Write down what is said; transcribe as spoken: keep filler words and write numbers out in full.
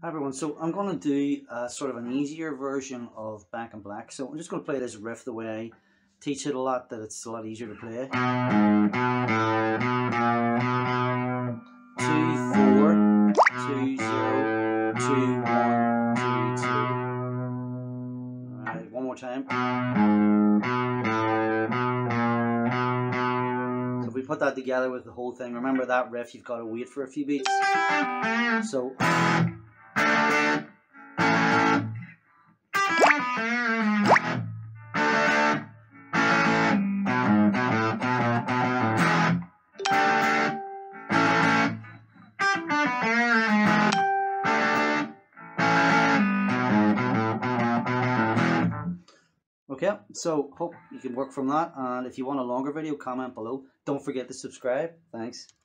Hi everyone, so I'm going to do a, sort of an easier version of Back In Black. So I'm just going to play this riff the way I teach it a lot, that it's a lot easier to play. two, four, two, zero, two, one, two, two. Alright, one more time. So if we put that together with the whole thing, remember that riff, you've got to wait for a few beats. So... Okay, so hope you can work from that, and if you want a longer video, comment below. Don't forget to subscribe. Thanks.